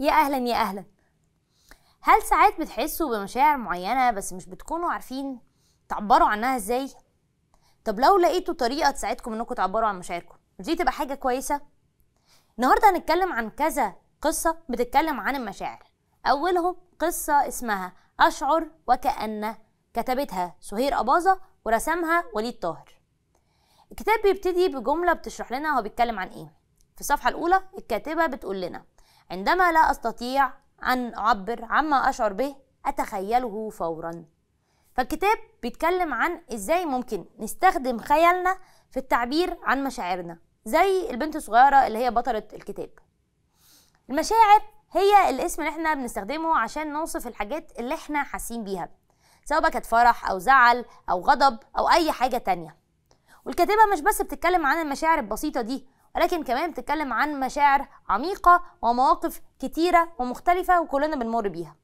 يا أهلا يا أهلا. هل ساعات بتحسوا بمشاعر معينة بس مش بتكونوا عارفين تعبروا عنها ازاي؟ طب لو لقيتوا طريقة تساعدكم انكم تعبروا عن مشاعركم مش دي تبقى حاجة كويسة؟ النهاردة هنتكلم عن كذا قصة بتتكلم عن المشاعر. أولهم قصة اسمها أشعر وكأن، كتبتها سهير أباظة ورسمها وليد طاهر. الكتاب بيبتدي بجملة بتشرح لنا هو بيتكلم عن ايه. في الصفحة الأولى الكاتبة بتقول لنا: عندما لا أستطيع أن أعبر عما أشعر به أتخيله فورا. فالكتاب بيتكلم عن إزاي ممكن نستخدم خيالنا في التعبير عن مشاعرنا، زي البنت الصغيرة اللي هي بطلة الكتاب. المشاعر هي الاسم اللي احنا بنستخدمه عشان نوصف الحاجات اللي احنا حاسين بيها، سواء كانت فرح أو زعل أو غضب أو أي حاجة تانية. والكاتبة مش بس بتتكلم عن المشاعر البسيطة دي، ولكن كمان بتتكلم عن مشاعر عميقة ومواقف كتيرة ومختلفة وكلنا بنمر بيها.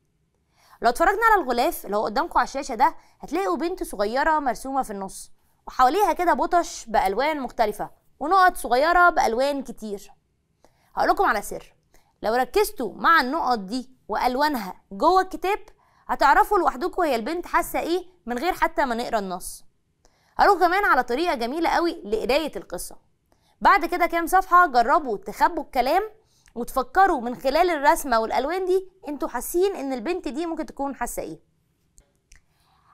لو اتفرجنا على الغلاف اللي هو قدامكم على الشاشة ده هتلاقوا بنت صغيرة مرسومة في النص، وحواليها كده بطش بألوان مختلفة ونقط صغيرة بألوان كتير. هقولكم على سر، لو ركزتوا مع النقط دي وألوانها جوه الكتاب هتعرفوا لوحدكم هي البنت حاسة ايه من غير حتى ما نقرا النص. هقولكم كمان على طريقة جميلة قوي لقراية القصة. بعد كده كام صفحة جربوا تخبوا الكلام وتفكروا من خلال الرسمة والألوان دي انتوا حاسين ان البنت دي ممكن تكون حاسة ايه.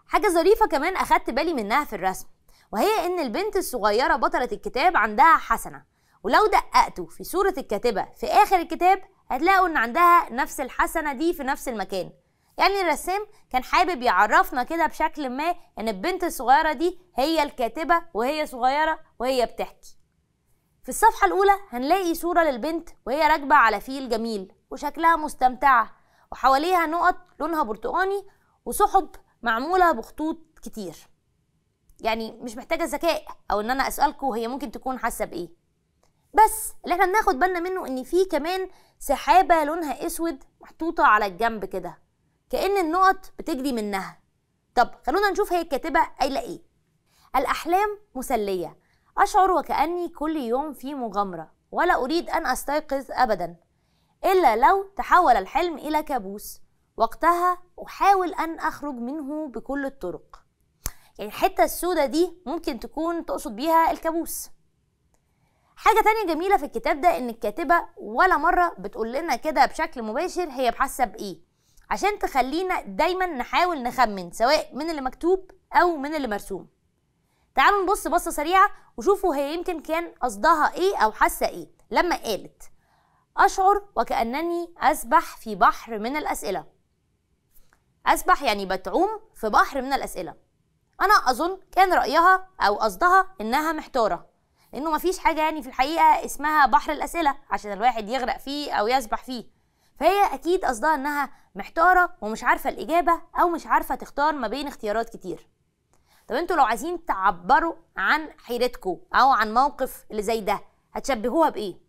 حاجة ظريفة كمان اخدت بالي منها في الرسم، وهي ان البنت الصغيرة بطلة الكتاب عندها حسنة، ولو دققتوا في صورة الكاتبة في اخر الكتاب هتلاقوا ان عندها نفس الحسنة دي في نفس المكان. يعني الرسام كان حابب يعرفنا كده بشكل ما ان البنت الصغيرة دي هي الكاتبة وهي صغيرة وهي بتحكي. في الصفحة الأولى هنلاقي صورة للبنت وهي راكبة على فيل جميل وشكلها مستمتعة، وحواليها نقط لونها برتقاني وسحب معمولة بخطوط كتير. يعني مش محتاجة ذكاء أو إن أنا أسألكوا هي ممكن تكون حاسة بإيه، بس اللي احنا بناخد بالنا منه إن في كمان سحابة لونها أسود محطوطة على الجنب كده كأن النقط بتجري منها. طب خلونا نشوف هي الكاتبة قايلة إيه. الأحلام مسلية، أشعر وكأني كل يوم في مغامرة ولا أريد أن أستيقظ أبدا إلا لو تحول الحلم إلى كابوس، وقتها أحاول أن أخرج منه بكل الطرق. يعني الحتة السوداء دي ممكن تكون تقصد بيها الكابوس. حاجة تانية جميلة في الكتاب ده إن الكاتبة ولا مرة بتقول لنا كده بشكل مباشر هي حاسة بإيه، عشان تخلينا دايما نحاول نخمن سواء من اللي مكتوب أو من اللي مرسوم. تعالوا نبص بصة سريعة وشوفوا هي يمكن كان قصدها ايه او حاسة ايه لما قالت اشعر وكأنني اسبح في بحر من الاسئلة. اسبح يعني بتعوم في بحر من الاسئلة. انا اظن كان رأيها او قصدها انها محتارة، لانه مفيش حاجة يعني في الحقيقة اسمها بحر الاسئلة عشان الواحد يغرق فيه او يسبح فيه، فهي اكيد قصدها انها محتارة ومش عارفة الاجابة او مش عارفة تختار ما بين اختيارات كتير. طب انتوا لو عايزين تعبروا عن حيرتكم او عن موقف اللي زي ده هتشبهوها بايه؟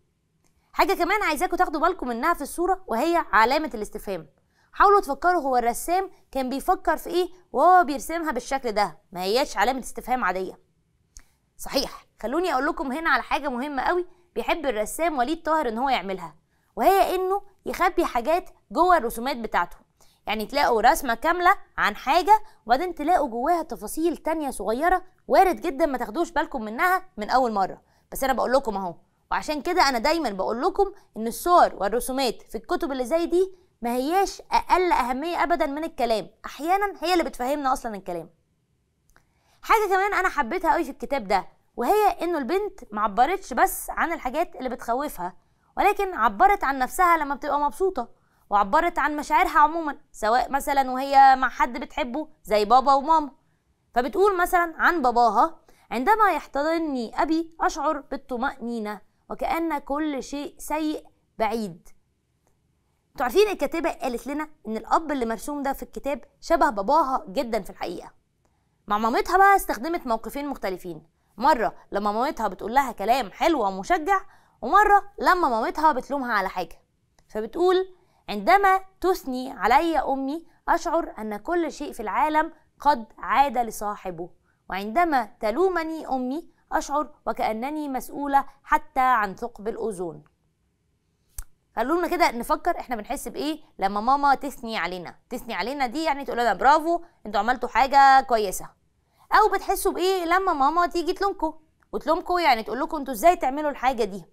حاجه كمان عايزاكم تاخدوا بالكم منها في الصوره وهي علامه الاستفهام. حاولوا تفكروا هو الرسام كان بيفكر في ايه وهو بيرسمها بالشكل ده، ما هياش علامه استفهام عاديه. صحيح، خلوني اقول لكم هنا على حاجه مهمه قوي بيحب الرسام وليد طاهر ان هو يعملها، وهي انه يخبي حاجات جوه الرسومات بتاعته. يعني تلاقوا رسمة كاملة عن حاجة وبعدين تلاقوا جواها تفاصيل تانية صغيرة وارد جدا ما تاخدوش بالكم منها من أول مرة، بس أنا بقول لكم أهو. وعشان كده أنا دايما بقول لكم إن الصور والرسومات في الكتب اللي زي دي ما هياش أقل أهمية أبدا من الكلام، أحيانا هي اللي بتفهمنا أصلا الكلام. حاجة كمان أنا حبيتها قوي في الكتاب ده، وهي إنه البنت معبرتش بس عن الحاجات اللي بتخوفها، ولكن عبرت عن نفسها لما بتبقى مبسوطة، وعبرت عن مشاعرها عموما سواء مثلا وهي مع حد بتحبه زي بابا وماما. فبتقول مثلا عن باباها: عندما يحتضنني أبي أشعر بالطمأنينة وكأن كل شيء سيء بعيد. انتوا عارفين الكاتبة قالت لنا إن الأب اللي مرسوم ده في الكتاب شبه باباها جدا في الحقيقة. مع مامتها بقى استخدمت موقفين مختلفين، مرة لما مامتها بتقول لها كلام حلو ومشجع، ومرة لما مامتها بتلومها على حاجة. فبتقول: عندما تثني علي أمي أشعر أن كل شيء في العالم قد عاد لصاحبه، وعندما تلومني أمي أشعر وكأنني مسؤولة حتى عن ثقب الأوزون. خلونا كده نفكر احنا بنحس بايه لما ماما تثني علينا. تثني علينا دي يعني تقول لنا برافو انتوا عملتوا حاجه كويسه. او بتحسوا بايه لما ماما تيجي تلومكم، وتلومكم يعني تقول لكم انتوا ازاي تعملوا الحاجه دي.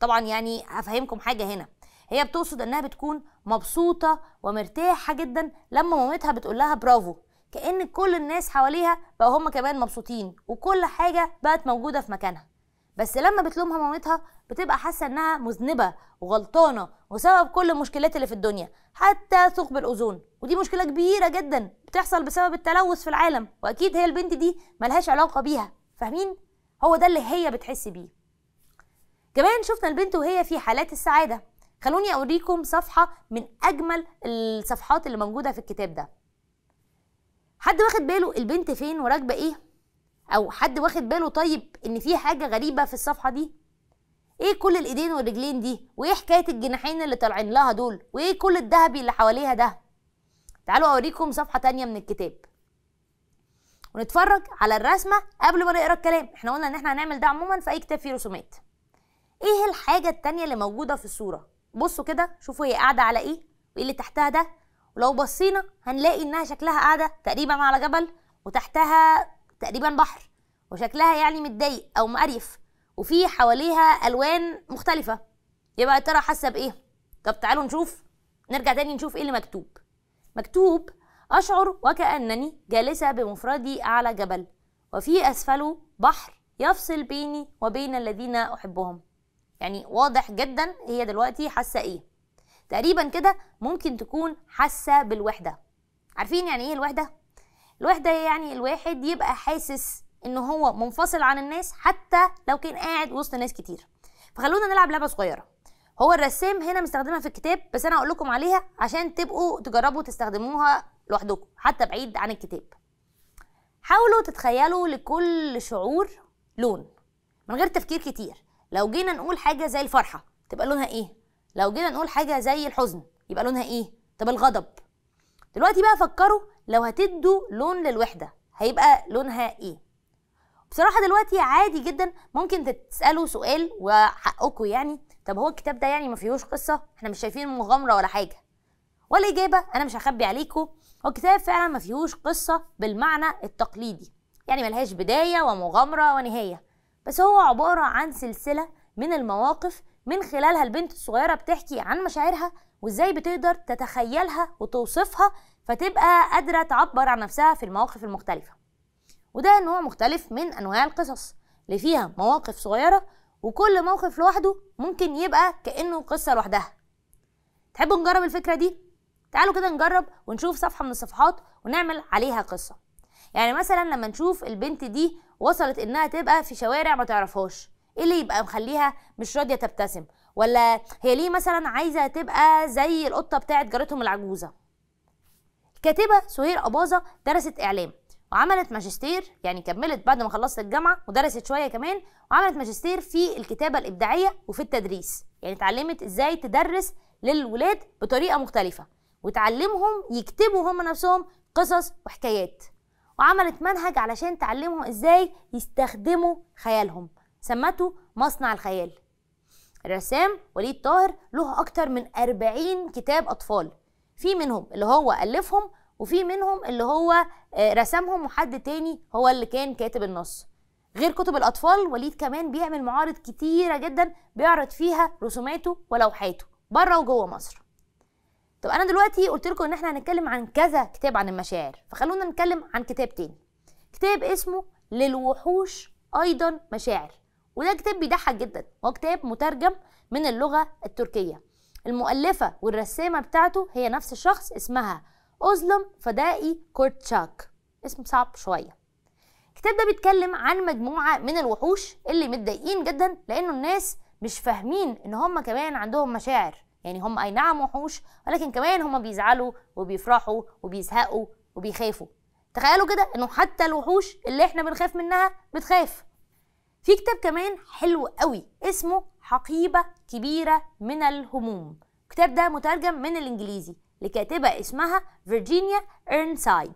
طبعا يعني هفهمكم حاجه هنا، هي بتقصد انها بتكون مبسوطه ومرتاحه جدا لما مامتها بتقول لها برافو، كأن كل الناس حواليها بقوا هم كمان مبسوطين وكل حاجه بقت موجوده في مكانها. بس لما بتلومها مامتها بتبقى حاسه انها مذنبه وغلطانه وسبب كل المشكلات اللي في الدنيا، حتى ثقب الاوزون، ودي مشكله كبيره جدا بتحصل بسبب التلوث في العالم، واكيد هي البنت دي ملهاش علاقه بيها. فاهمين؟ هو ده اللي هي بتحس بيه. كمان شفنا البنت وهي في حالات السعاده. خلوني اوريكم صفحه من اجمل الصفحات اللي موجوده في الكتاب ده. حد واخد باله البنت فين وراكبه ايه؟ او حد واخد باله طيب ان في حاجه غريبه في الصفحه دي؟ ايه كل الايدين والرجلين دي؟ وايه حكايه الجناحين اللي طالعين لها دول؟ وايه كل الذهبي اللي حواليها ده؟ تعالوا اوريكم صفحه تانية من الكتاب ونتفرج على الرسمه قبل ما نقرا الكلام. احنا قلنا ان احنا هنعمل ده عموما في اي كتاب فيه رسومات. ايه الحاجه التانية اللي موجوده في الصوره؟ بصوا كده شوفوا هي قاعده على ايه وايه اللي تحتها ده. ولو بصينا هنلاقي انها شكلها قاعده تقريبا على جبل، وتحتها تقريبا بحر، وشكلها يعني متضايق او مقريف، وفي حواليها الوان مختلفه. يبقى يا ترى حاسه بايه؟ طب تعالوا نشوف، نرجع تاني نشوف ايه اللي مكتوب. مكتوب اشعر وكانني جالسه بمفردي اعلى جبل وفي اسفله بحر يفصل بيني وبين الذين احبهم. يعني واضح جدا هي دلوقتي حاسه ايه. تقريبا كده ممكن تكون حاسه بالوحده. عارفين يعني ايه الوحده؟ الوحده يعني الواحد يبقى حاسس ان هو منفصل عن الناس حتى لو كان قاعد وسط ناس كتير. فخلونا نلعب لعبه صغيره. هو الرسام هنا مستخدمها في الكتاب، بس انا هقول لكم عليها عشان تبقوا تجربوا تستخدموها لوحدكم حتى بعيد عن الكتاب. حاولوا تتخيلوا لكل شعور لون من غير تفكير كتير. لو جينا نقول حاجه زي الفرحه تبقى لونها ايه؟ لو جينا نقول حاجه زي الحزن يبقى لونها ايه؟ طب الغضب. دلوقتي بقى فكروا لو هتدوا لون للوحده هيبقى لونها ايه؟ بصراحه دلوقتي عادي جدا ممكن تسالوا سؤال وحقكم، يعني طب هو الكتاب ده يعني ما فيهوش قصه؟ احنا مش شايفين مغامره ولا حاجه. والاجابه انا مش هخبي عليكم، هو الكتاب فعلا ما فيهوش قصه بالمعنى التقليدي، يعني ملهاش بدايه ومغامره ونهايه، بس هو عباره عن سلسله من المواقف من خلالها البنت الصغيرة بتحكي عن مشاعرها وازاي بتقدر تتخيلها وتوصفها، فتبقى قادرة تعبر عن نفسها في المواقف المختلفة. وده نوع مختلف من أنواع القصص اللي فيها مواقف صغيرة، وكل موقف لوحده ممكن يبقى كأنه قصة لوحدها. تحبوا نجرب الفكرة دي؟ تعالوا كده نجرب ونشوف صفحة من الصفحات ونعمل عليها قصة. يعني مثلا لما نشوف البنت دي وصلت إنها تبقى في شوارع ما تعرفهاش، ايه اللي يبقى مخليها مش راضيه تبتسم؟ ولا هي ليه مثلا عايزه تبقى زي القطه بتاعت جارتهم العجوزه؟ الكاتبه سهير اباظة درست اعلام وعملت ماجستير، يعني كملت بعد ما خلصت الجامعه ودرست شويه كمان وعملت ماجستير في الكتابه الابداعيه وفي التدريس. يعني اتعلمت ازاي تدرس للولاد بطريقه مختلفه وتعلمهم يكتبوا هم نفسهم قصص وحكايات، وعملت منهج علشان تعلمهم ازاي يستخدموا خيالهم، سمته مصنع الخيال. الرسام وليد طاهر له أكتر من 40 كتاب أطفال، في منهم اللي هو ألفهم وفي منهم اللي هو رسمهم وحد تاني هو اللي كان كاتب النص. غير كتب الأطفال وليد كمان بيعمل معارض كتيرة جدا بيعرض فيها رسوماته ولوحاته بره وجوه مصر. طب أنا دلوقتي قلت لكم إن احنا هنتكلم عن كذا كتاب عن المشاعر، فخلونا نتكلم عن كتاب تاني، كتاب اسمه للوحوش أيضا مشاعر، وده كتاب بيضحك جدا. هو كتاب مترجم من اللغة التركية، المؤلفة والرسامة بتاعته هي نفس الشخص، اسمها أوزلم فدائي كورتشاك، اسم صعب شوية. الكتاب ده بيتكلم عن مجموعة من الوحوش اللي متضايقين جدا لأنه الناس مش فاهمين إن هم كمان عندهم مشاعر. يعني هم أي نعم وحوش، ولكن كمان هم بيزعلوا وبيفرحوا وبيزهقوا وبيخافوا. تخيلوا كده إنه حتى الوحوش اللي إحنا بنخاف منها بتخاف. في كتاب كمان حلو قوي اسمه حقيبة كبيرة من الهموم، الكتاب ده مترجم من الإنجليزي لكاتبة اسمها فيرجينيا إيرنسايد،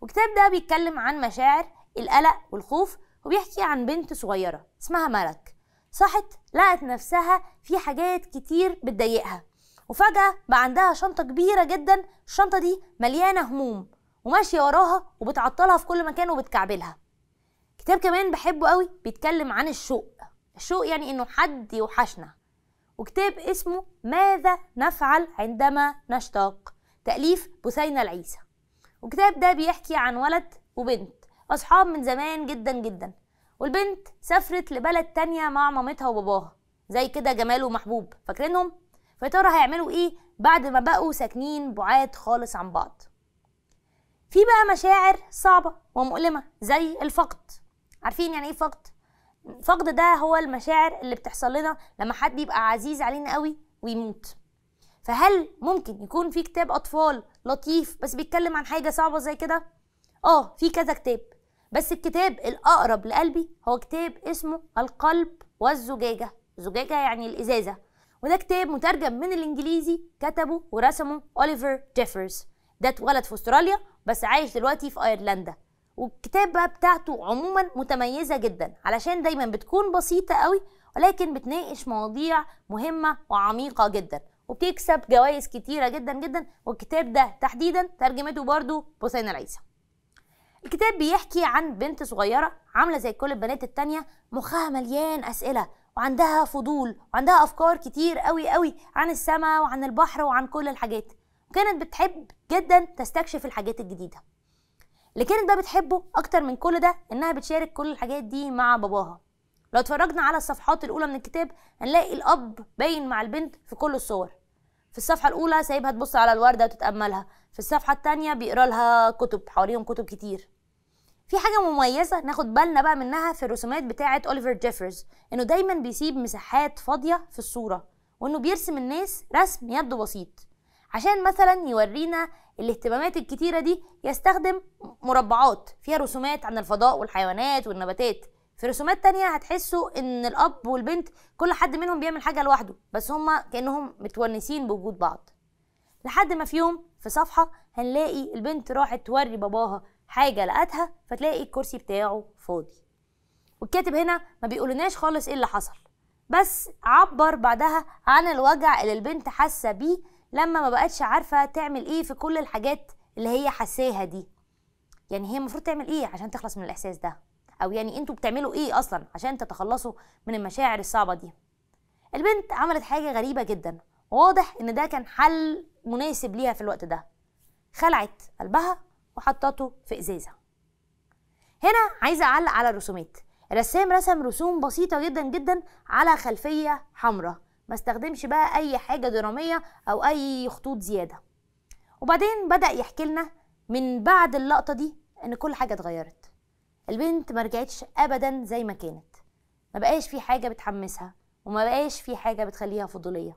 والكتاب ده بيتكلم عن مشاعر القلق والخوف، وبيحكي عن بنت صغيرة اسمها ملك صحت لقت نفسها في حاجات كتير بتضايقها، وفجأة بقى عندها شنطة كبيرة جدا، الشنطة دي مليانة هموم وماشية وراها وبتعطلها في كل مكان وبتكعبلها. كتاب كمان بحبه قوي بيتكلم عن الشوق، الشوق يعني انه حد يوحشنا، وكتاب اسمه ماذا نفعل عندما نشتاق، تأليف بثينة العيسى. وكتاب ده بيحكي عن ولد وبنت أصحاب من زمان جدا جدا، والبنت سافرت لبلد تانية مع مامتها وباباها زي كده جمال ومحبوب، فاكرينهم؟ فيا ترى هيعملوا ايه بعد ما بقوا ساكنين بعاد خالص عن بعض؟ في بقى مشاعر صعبة ومؤلمة زي الفقد. عارفين يعني ايه فقد؟ الفقد ده هو المشاعر اللي بتحصل لنا لما حد يبقى عزيز علينا قوي ويموت. فهل ممكن يكون في كتاب أطفال لطيف بس بيتكلم عن حاجة صعبة زي كده؟ في كذا كتاب، بس الكتاب الأقرب لقلبي هو كتاب اسمه القلب والزجاجة، الزجاجة يعني الإزازة، وده كتاب مترجم من الإنجليزي كتبه ورسمه أوليفر جيفرز. ده اتولد في أستراليا بس عايش دلوقتي في أيرلندا، والكتاب بقى بتاعته عموما متميزة جدا علشان دايما بتكون بسيطة قوي ولكن بتناقش مواضيع مهمة وعميقة جدا وبتكسب جوائز كتيرة جدا جدا، والكتاب ده تحديدا ترجمته برضو بثينة العيسى. الكتاب بيحكي عن بنت صغيرة عاملة زي كل البنات التانية، مخها مليان أسئلة وعندها فضول وعندها أفكار كتير قوي قوي عن السماء وعن البحر وعن كل الحاجات، وكانت بتحب جدا تستكشف الحاجات الجديدة. اللي كانت بقى بتحبه أكتر من كل ده إنها بتشارك كل الحاجات دي مع باباها. لو اتفرجنا على الصفحات الأولى من الكتاب هنلاقي الأب باين مع البنت في كل الصور. في الصفحة الأولى سايبها تبص على الوردة وتتأملها، في الصفحة التانية بيقرا لها كتب، حواليهم كتب كتير. في حاجة مميزة ناخد بالنا بقى منها في الرسومات بتاعة أوليفر جيفرز، إنه دايما بيسيب مساحات فاضية في الصورة، وإنه بيرسم الناس رسم يد بسيط. عشان مثلا يورينا الاهتمامات الكتيرة دي يستخدم مربعات فيها رسومات عن الفضاء والحيوانات والنباتات. في رسومات تانية هتحسوا ان الاب والبنت كل حد منهم بيعمل حاجة لوحده، بس هما كأنهم متونسين بوجود بعض، لحد ما في يوم في صفحة هنلاقي البنت راحت توري باباها حاجة لقتها، فتلاقي الكرسي بتاعه فاضي. والكاتب هنا ما بيقولناش خالص ايه اللي حصل، بس عبر بعدها عن الوجع اللي البنت حاسة بيه لما ما بقتش عارفة تعمل ايه في كل الحاجات اللي هي حساها دي. يعني هي المفروض تعمل ايه عشان تخلص من الاحساس ده، او يعني انتوا بتعملوا ايه اصلا عشان تتخلصوا من المشاعر الصعبة دي؟ البنت عملت حاجة غريبة جدا، واضح ان ده كان حل مناسب ليها في الوقت ده، خلعت قلبها وحطته في ازازة. هنا عايزة اعلق على الرسومات. الرسام رسم رسوم بسيطة جدا جدا على خلفية حمراء، ما استخدمش بقى اي حاجة درامية او اي خطوط زيادة. وبعدين بدأ يحكي لنا من بعد اللقطة دي ان كل حاجة اتغيرت. البنت ما رجعتش ابدا زي ما كانت، ما بقاش في حاجة بتحمسها وما بقاش في حاجة بتخليها فضولية،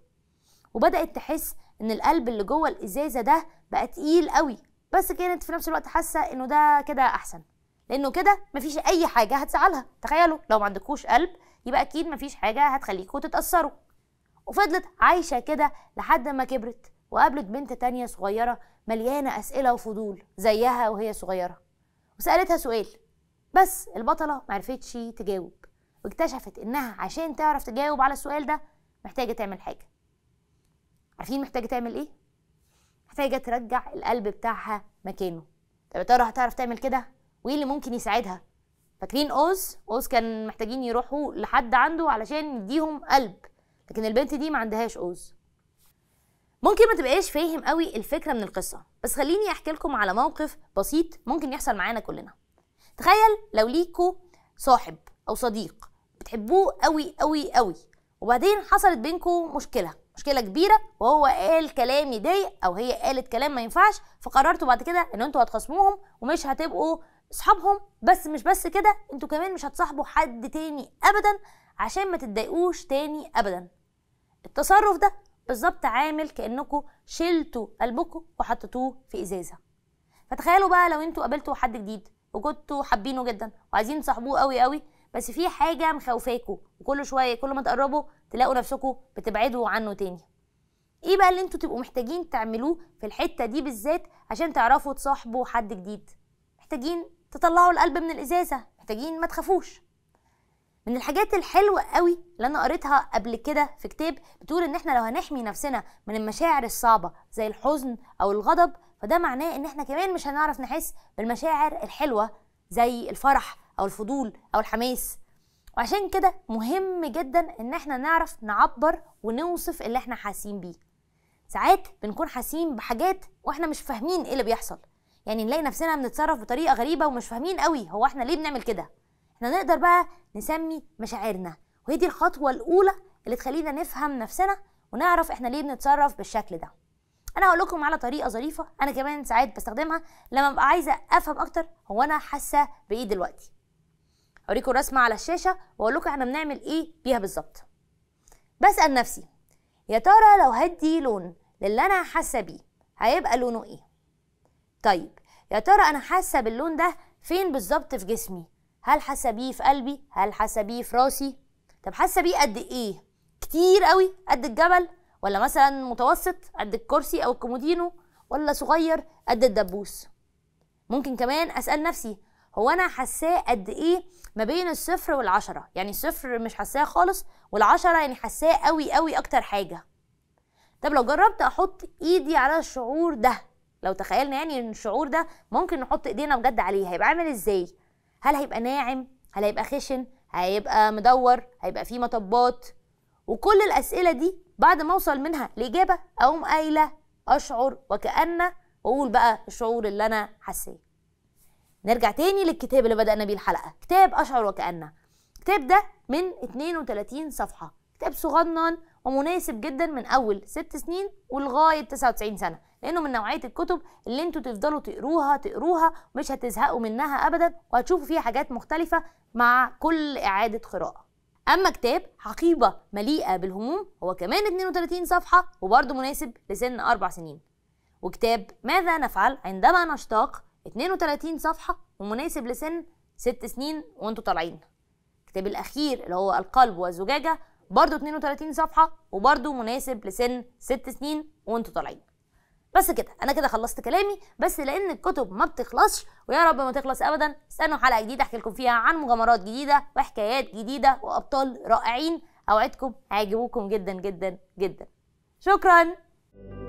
وبدأت تحس ان القلب اللي جوه الازازة ده بقى تقيل قوي، بس كانت في نفس الوقت حاسة انه ده كده احسن، لانه كده مفيش اي حاجة هتزعلها. تخيلوا لو ما عندكوش قلب يبقى اكيد مفيش حاجة هتخليكوا تتأثروا. وفضلت عايشة كده لحد ما كبرت وقابلت بنت تانية صغيرة مليانة أسئلة وفضول زيها وهي صغيرة، وسألتها سؤال بس البطلة معرفتش تجاوب، واكتشفت إنها عشان تعرف تجاوب على السؤال ده محتاجة تعمل حاجة. عارفين محتاجة تعمل إيه؟ محتاجة ترجع القلب بتاعها مكانه. طب يا ترى هتعرف تعمل كده؟ وإيه اللي ممكن يساعدها؟ فاكرين أوز كان محتاجين يروحوا لحد عنده علشان يديهم قلب، لكن البنت دي ما عندهاش أوز. ممكن ما تبقاش فاهم قوي الفكرة من القصة، بس خليني احكي لكم على موقف بسيط ممكن يحصل معانا كلنا. تخيل لو ليكوا صاحب او صديق بتحبوه قوي قوي قوي، وبعدين حصلت بينكوا مشكلة كبيرة، وهو قال كلام يضايق او هي قالت كلام ما ينفعش، فقررتوا بعد كده ان انتوا هتخصموهم ومش هتبقوا اصحابهم. بس مش بس كده، انتوا كمان مش هتصاحبوا حد تاني ابدا عشان ما تتضايقوش تاني ابدا. التصرف ده بالظبط عامل كأنكم شلتوا قلبكم وحطيتوه في إزازة. فتخيلوا بقى لو انتوا قابلتوا حد جديد وكنتوا حابينه جدا وعايزين تصاحبوه قوي قوي، بس في حاجة مخوفاكوا وكل شوية كل ما تقربوا تلاقوا نفسكم بتبعدوا عنه تاني. ايه بقى اللي انتوا تبقوا محتاجين تعملوه في الحتة دي بالذات عشان تعرفوا تصاحبوا حد جديد؟ محتاجين تطلعوا القلب من الإزازة، محتاجين ما تخافوش. من الحاجات الحلوه قوي اللي انا قريتها قبل كده في كتاب بتقول ان احنا لو هنحمي نفسنا من المشاعر الصعبه زي الحزن او الغضب، فده معناه ان احنا كمان مش هنعرف نحس بالمشاعر الحلوه زي الفرح او الفضول او الحماس. وعشان كده مهم جدا ان احنا نعرف نعبر ونوصف اللي احنا حاسين بيه. ساعات بنكون حاسين بحاجات واحنا مش فاهمين ايه اللي بيحصل، يعني نلاقي نفسنا بنتصرف بطريقه غريبه ومش فاهمين قوي هو احنا ليه بنعمل كده. احنا نقدر بقى نسمي مشاعرنا، وهي دي الخطوه الاولى اللي تخلينا نفهم نفسنا ونعرف احنا ليه بنتصرف بالشكل ده. انا هقول لكم على طريقه ظريفه انا كمان ساعات بستخدمها لما ببقى عايزه افهم اكتر هو انا حاسه بايه دلوقتي. اوريكم رسمه على الشاشه واقول لكم احنا بنعمل ايه بيها بالظبط. بسال نفسي يا ترى لو هدي لون للي انا حاسه بيه هيبقى لونه ايه؟ طيب يا ترى انا حاسه باللون ده فين بالظبط في جسمي؟ هل حاسه بيه في قلبي؟ هل حاسه بيه في راسي؟ طب حاسه بيه قد ايه؟ كتير قوي قد الجبل، ولا مثلا متوسط قد الكرسي او الكومودينو، ولا صغير قد الدبوس؟ ممكن كمان اسال نفسي هو انا حاساه قد ايه ما بين 0 و10؟ يعني 0 مش حاساه خالص، وال10 يعني حاساه قوي قوي اكتر حاجه. طب لو جربت احط ايدي على الشعور ده، لو تخيلنا يعني ان الشعور ده ممكن نحط ايدينا بجد عليه، هيبقى عامل ازاي؟ هل هيبقى ناعم؟ هل هيبقى خشن؟ هيبقى مدور؟ هيبقى فيه مطبات؟ وكل الاسئله دي بعد ما اوصل منها لاجابه اقوم قايله اشعر وكأن، واقول بقى الشعور اللي انا حاساه. نرجع تاني للكتاب اللي بدأنا بيه الحلقه، كتاب اشعر وكأن. الكتاب ده من 32 صفحه، كتاب صغنن ومناسب جدا من اول 6 سنين ولغايه 99 سنه، لانه من نوعيه الكتب اللي انتوا تفضلوا تقروها مش هتزهقوا منها ابدا، وهتشوفوا فيها حاجات مختلفه مع كل اعاده قراءه. اما كتاب حقيبه مليئه بالهموم هو كمان 32 صفحه وبرضه مناسب لسن 4 سنين. وكتاب ماذا نفعل عندما نشتاق 32 صفحه ومناسب لسن 6 سنين وانتوا طالعين. الكتاب الاخير اللي هو القلب والزجاجه برضه 32 صفحه وبرضه مناسب لسن 6 سنين وانتوا طالعين. بس كده انا كده خلصت كلامي، بس لان الكتب ما بتخلصش ويا رب ما تخلص ابدا. استنوا حلقه جديده احكي لكم فيها عن مغامرات جديده وحكايات جديده وابطال رائعين، اوعدكم هيعجبوكم جدا جدا جدا. شكرا.